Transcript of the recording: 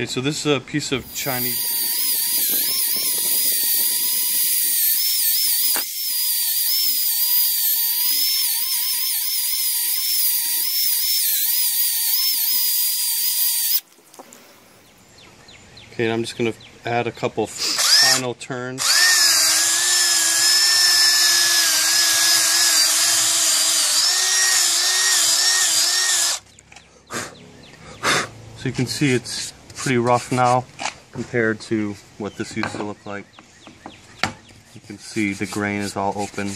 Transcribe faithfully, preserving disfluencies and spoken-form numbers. Okay, so this is a piece of Chinese... Okay, and I'm just going to add a couple final turns. So you can see it's pretty rough now compared to what this used to look like. You can see the grain is all open.